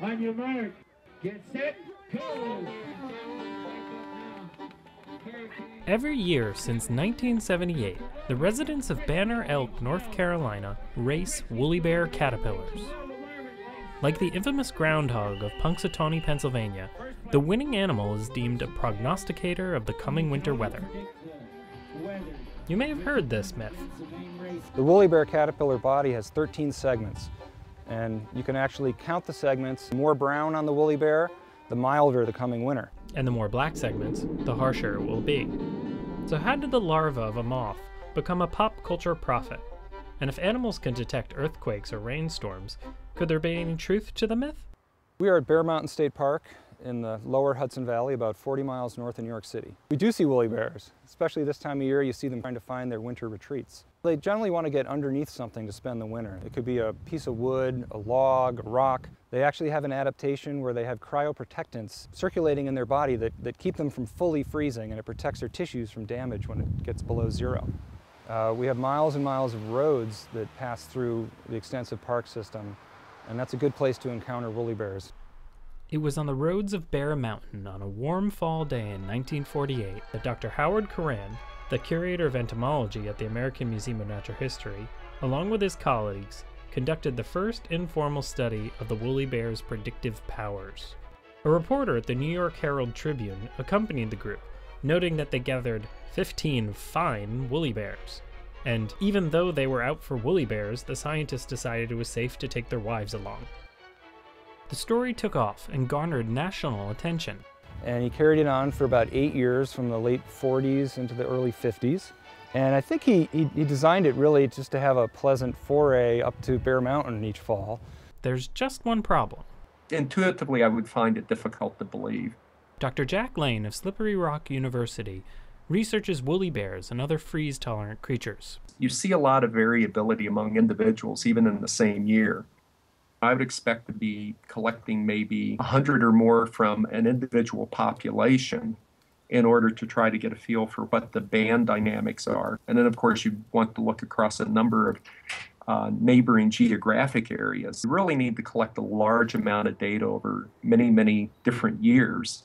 On your mark, get set, go! Every year since 1978, the residents of Banner Elk, North Carolina, race woolly bear caterpillars. Like the infamous groundhog of Punxsutawney, Pennsylvania, the winning animal is deemed a prognosticator of the coming winter weather. You may have heard this myth. The woolly bear caterpillar body has 13 segments, and you can actually count the segments. The more brown on the woolly bear, the milder the coming winter. And the more black segments, the harsher it will be. So how did the larva of a moth become a pop culture prophet? And if animals can detect earthquakes or rainstorms, could there be any truth to the myth? We are at Bear Mountain State Park in the lower Hudson Valley, about 40 miles north of New York City. We do see woolly bears, especially this time of year. You see them trying to find their winter retreats. They generally want to get underneath something to spend the winter. It could be a piece of wood, a log, a rock. They actually have an adaptation where they have cryoprotectants circulating in their body that keep them from fully freezing, and it protects their tissues from damage when it gets below zero. We have miles and miles of roads that pass through the extensive park system, and that's a good place to encounter woolly bears. It was on the roads of Bear Mountain on a warm fall day in 1948 that Dr. Howard Curran, the curator of entomology at the American Museum of Natural History, along with his colleagues, conducted the first informal study of the woolly bear's predictive powers. A reporter at the New York Herald Tribune accompanied the group, noting that they gathered 15 fine woolly bears. And even though they were out for woolly bears, the scientists decided it was safe to take their wives along. The story took off and garnered national attention. And he carried it on for about 8 years, from the late 40s into the early 50s. And I think he designed it really just to have a pleasant foray up to Bear Mountain each fall. There's just one problem. Intuitively, I would find it difficult to believe. Dr. Jack Lane of Slippery Rock University researches woolly bears and other freeze-tolerant creatures. You see a lot of variability among individuals, even in the same year. I would expect to be collecting maybe 100 or more from an individual population in order to try to get a feel for what the band dynamics are. And then, of course, you want to look across a number of neighboring geographic areas. You really need to collect a large amount of data over many, many different years.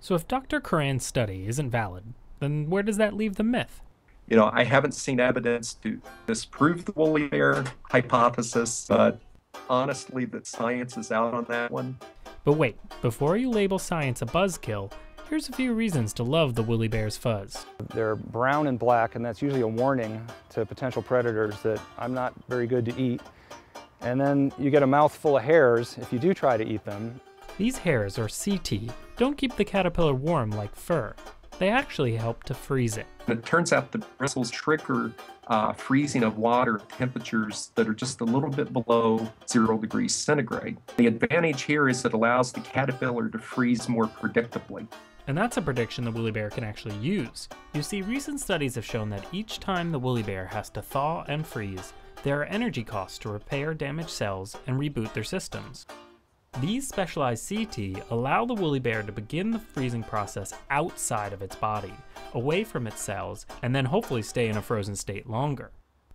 So if Dr. Curran's study isn't valid, then where does that leave the myth? You know, I haven't seen evidence to disprove the woolly bear hypothesis, but honestly, the science is out on that one. But wait, before you label science a buzzkill, here's a few reasons to love the woolly bear's fuzz. They're brown and black, and that's usually a warning to potential predators that I'm not very good to eat. And then you get a mouthful of hairs if you do try to eat them. These hairs, or setae, don't keep the caterpillar warm like fur. They actually help to freeze it. It turns out the bristles trigger freezing of water at temperatures that are just a little bit below 0 degrees centigrade. The advantage here is it allows the caterpillar to freeze more predictably. And that's a prediction the woolly bear can actually use. You see, recent studies have shown that each time the woolly bear has to thaw and freeze, there are energy costs to repair damaged cells and reboot their systems. These specialized setae allow the woolly bear to begin the freezing process outside of its body, away from its cells, and then hopefully stay in a frozen state longer.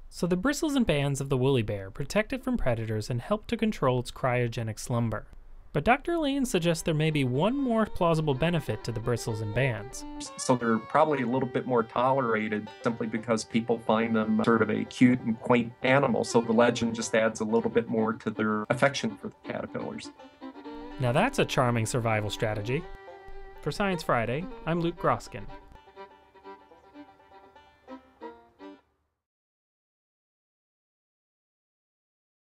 So the bristles and bands of the woolly bear protect it from predators and help to control its cryogenic slumber. But Dr. Lane suggests there may be one more plausible benefit to the bristles and bands. So they're probably a little bit more tolerated simply because people find them sort of a cute and quaint animal, so the legend just adds a little bit more to their affection for the caterpillars. Now that's a charming survival strategy. For Science Friday, I'm Luke Groskin.